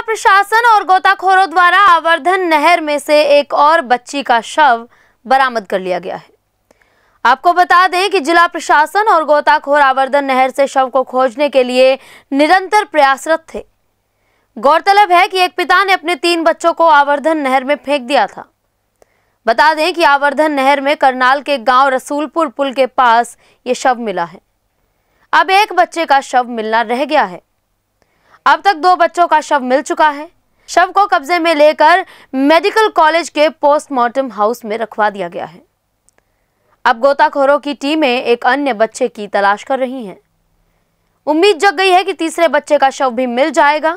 जिला प्रशासन और गोताखोरों द्वारा आवर्धन नहर में से एक और बच्ची का शव बरामद कर लिया गया है। आपको बता दें कि जिला प्रशासन और गोताखोर आवर्धन नहर से शव को खोजने के लिए निरंतर प्रयासरत थे। गौरतलब है कि एक पिता ने अपने 3 बच्चों को आवर्धन नहर में फेंक दिया था। बता दें कि आवर्धन नहर में करनाल के गांव रसूलपुर पुल के पास ये शव मिला है। अब एक बच्चे का शव मिलना रह गया है। अब तक 2 बच्चों का शव मिल चुका है। शव को कब्जे में लेकर मेडिकल कॉलेज के पोस्टमार्टम हाउस में रखवा दिया गया है। अब गोताखोरों की टीमें एक अन्य बच्चे की तलाश कर रही हैं। उम्मीद जग गई है कि तीसरे बच्चे का शव भी मिल जाएगा।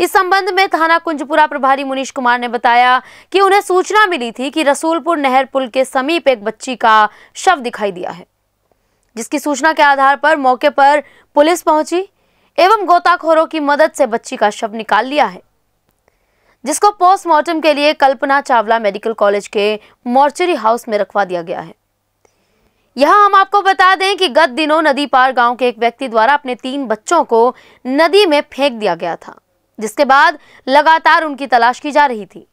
इस संबंध में थाना कुंजपुरा प्रभारी मुनीश कुमार ने बताया कि उन्हें सूचना मिली थी कि रसूलपुर नहर पुल के समीप एक बच्ची का शव दिखाई दिया है, जिसकी सूचना के आधार पर मौके पर पुलिस पहुंची एवं गोताखोरों की मदद से बच्ची का शव निकाल लिया है, जिसको पोस्टमार्टम के लिए कल्पना चावला मेडिकल कॉलेज के मॉर्चरी हाउस में रखवा दिया गया है। यहाँ हम आपको बता दें कि गत दिनों नदी पार गांव के एक व्यक्ति द्वारा अपने 3 बच्चों को नदी में फेंक दिया गया था, जिसके बाद लगातार उनकी तलाश की जा रही थी,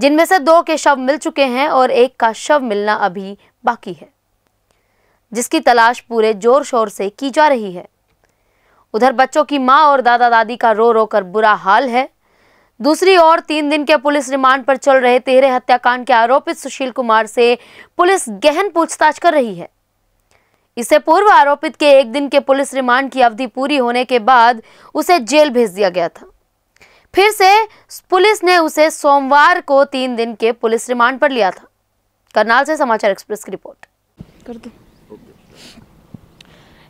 जिनमें से 2 के शव मिल चुके हैं और 1 का शव मिलना अभी बाकी है, जिसकी तलाश पूरे जोर शोर से की जा रही है। उधर बच्चों की मां और दादा दादी का रो रो कर बुरा हाल है। दूसरी ओर 3 दिन के पुलिस रिमांड पर चल रहे तिहरे हत्याकांड के आरोपित सुशील कुमार से पुलिस गहन पूछताछ कर रही है। इससे पूर्व आरोपित के 1 दिन के पुलिस रिमांड की अवधि पूरी होने के बाद उसे जेल भेज दिया गया था। फिर से पुलिस ने उसे सोमवार को 3 दिन के पुलिस रिमांड पर लिया था। करनाल से समाचार एक्सप्रेस की रिपोर्ट। कर दो।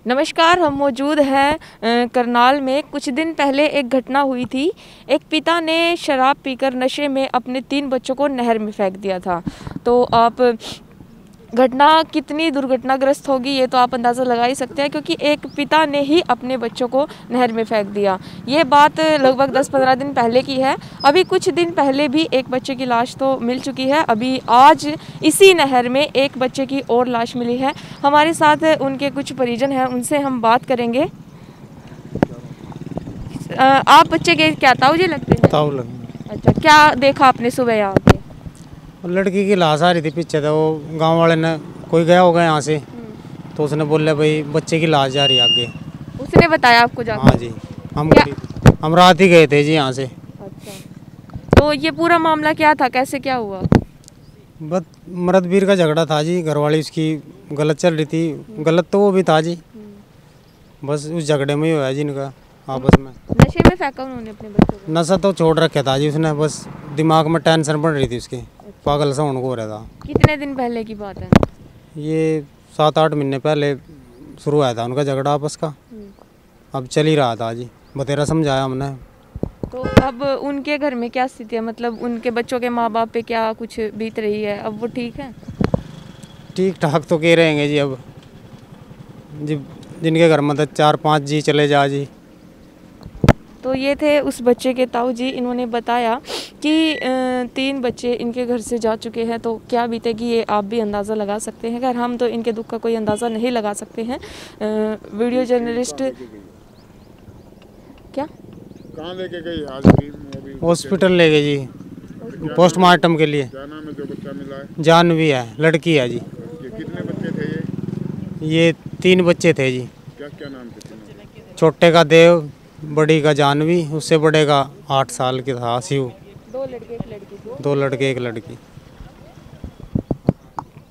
नमस्कार, हम मौजूद हैं करनाल में। कुछ दिन पहले एक घटना हुई थी। एक पिता ने शराब पीकर नशे में अपने 3 बच्चों को नहर में फेंक दिया था। तो आप घटना कितनी दुर्घटनाग्रस्त होगी ये तो आप अंदाज़ा लगा ही सकते हैं, क्योंकि एक पिता ने ही अपने बच्चों को नहर में फेंक दिया। ये बात लगभग 10-15 दिन पहले की है। अभी कुछ दिन पहले भी एक बच्चे की लाश तो मिल चुकी है। अभी आज इसी नहर में एक बच्चे की और लाश मिली है। हमारे साथ उनके कुछ परिजन हैं, उनसे हम बात करेंगे। आप बच्चे के क्या ताऊ जी लगते हैं? ताऊ लगते। अच्छा, क्या देखा आपने सुबह यहाँ पे? लड़की की लाश आ रही थी पीछे, तो वो गांव वाले ने कोई गया होगा यहाँ से, तो उसने बोला भाई बच्चे की लाश जा रही आगे। उसने बताया आपको जाकर? हाँ जी, हम रात ही गए थे जी यहाँ से। अच्छा, तो ये पूरा मामला क्या था, कैसे क्या हुआ? बस मर्द-बीर का झगड़ा था जी। घरवाली उसकी गलत चल रही थी, गलत तो वो भी था जी, बस उस झगड़े में ही हुआ जी इनका आपस में। नशे में फेंका उन्होंने अपने बच्चों को? नशा तो छोड़ रखा था जी उसने, बस दिमाग में टेंशन बढ़ रही थी उसकी, पागल सा उनको हो रहा था। कितने दिन पहले की बात है? ये 7-8 महीने पहले शुरू आया था उनका झगड़ा आपस का, अब चल ही रहा था जी, बतेरा समझाया हमने। तो अब उनके घर में क्या स्थिति है, मतलब उनके बच्चों के माँ बाप पे क्या कुछ बीत रही है? अब वो ठीक है? ठीक ठाक तो कह रहेंगे जी। अब जिनके घर मतलब 4-5 जी चले जा जी। तो ये थे उस बच्चे के ताऊ जी। इन्होंने बताया कि 3 बच्चे इनके घर से जा चुके हैं, तो क्या बीतेगी ये आप भी अंदाज़ा लगा सकते हैं। खैर, हम तो इनके दुख का कोई अंदाज़ा नहीं लगा सकते हैं। वीडियो जर्नलिस्ट क्या कहाँ लेके गई? आज हॉस्पिटल ले गए जी पोस्टमार्टम के लिए। जाह्नवी है, लड़की है जी। कितने बच्चे थे ये 3 बच्चे थे जी। क्या नाम थे? छोटे का देव, बड़ी का जाह्नवी, उससे बड़े का 8 साल की था शिव। 2 लड़के 1 लड़की।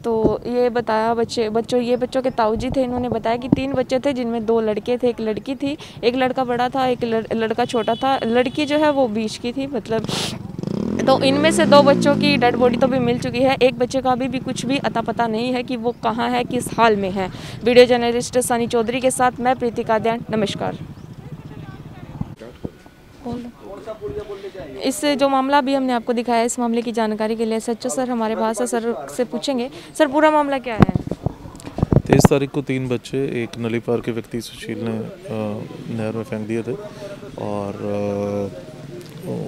तो ये बताया बच्चों के ताऊजी थे। इन्होंने बताया कि 3 बच्चे थे, जिनमें 2 लड़के थे, 1 लड़की थी। 1 लड़का बड़ा था, 1 लड़का छोटा था। लड़की जो है वो बीच की थी मतलब। तो इनमें से 2 बच्चों की डेड बॉडी तो भी मिल चुकी है। एक बच्चे का अभी भी कुछ भी अता पता नहीं है कि वो कहाँ है, किस हाल में है। वीडियो जर्नलिस्ट सनी चौधरी के साथ मैं प्रीति काद्यान। नमस्कार। इस जो मामला भी हमने आपको दिखाया, इस मामले की जानकारी के लिए सच्चो सर हमारे पास है। सर से पूछेंगे। सर, पूरा मामला क्या है? 23 तारीख को 3 बच्चे एक नली पार के व्यक्ति सुशील ने नहर में फेंक दिए थे, और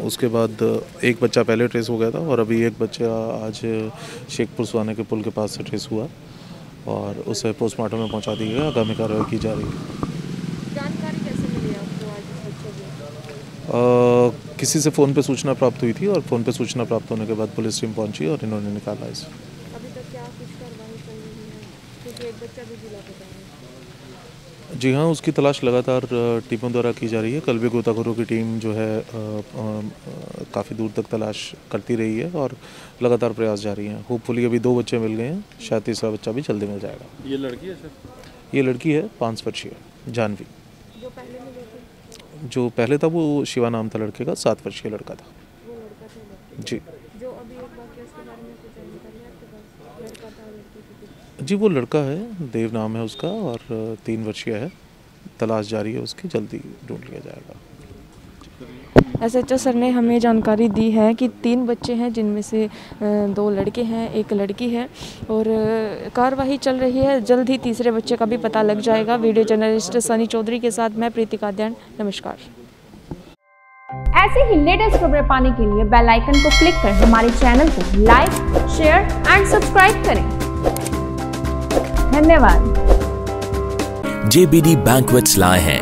उसके बाद एक बच्चा पहले ट्रेस हो गया था, और अभी एक बच्चा आज शेखपुर सुहाने के पुल के पास से ट्रेस हुआ, और उसे पोस्टमार्टम में पहुँचा दिया गया। आगामी कार्रवाई की जा रही है। जानकारी कैसे मिली आपको आज बच्चों को? किसी से फ़ोन पे सूचना प्राप्त हुई थी और फ़ोन पे सूचना प्राप्त होने के बाद पुलिस टीम पहुंची और इन्होंने निकाला इसे। अभी तक क्या कुछ कार्रवाई चल रही है क्योंकि एक बच्चा भी जिला पता है? जी हाँ, उसकी तलाश लगातार टीमों द्वारा की जा रही है। कल भी गोताखोरों की टीम जो है काफ़ी दूर तक तलाश करती रही है और लगातार प्रयास जारी हैं। होपफुली अभी 2 बच्चे मिल गए हैं, शायद तीसरा बच्चा भी जल्दी मिल जाएगा। ये लड़की है सर? ये लड़की है 5 वर्षीय जाह्नवी। जो पहले था वो शिवा नाम था लड़के का, 7 वर्षीय लड़का था जी। जो अभी एक बार इसके बारे में कुछ जानकारी है आपके पास? लड़का था लड़की? जी वो लड़का है, देव नाम है उसका और 3 वर्षीय है। तलाश जारी है उसकी, जल्दी ढूंढ लिया जाएगा। एसएचओ सर ने हमें जानकारी दी है कि 3 बच्चे हैं जिनमें से 2 लड़के हैं, 1 लड़की है और कार्रवाई चल रही है। जल्द ही तीसरे बच्चे का भी पता लग जाएगा। वीडियो जर्नलिस्ट सनी चौधरी के साथ मैं प्रीति काद्यान, नमस्कार। ऐसे ही लेटेस्ट खबरें पाने के लिए बेल आइकन को क्लिक करें। हमारे चैनल को लाइक, शेयर एंड सब्सक्राइब करें। धन्यवाद। JBD Banquets लाए हैं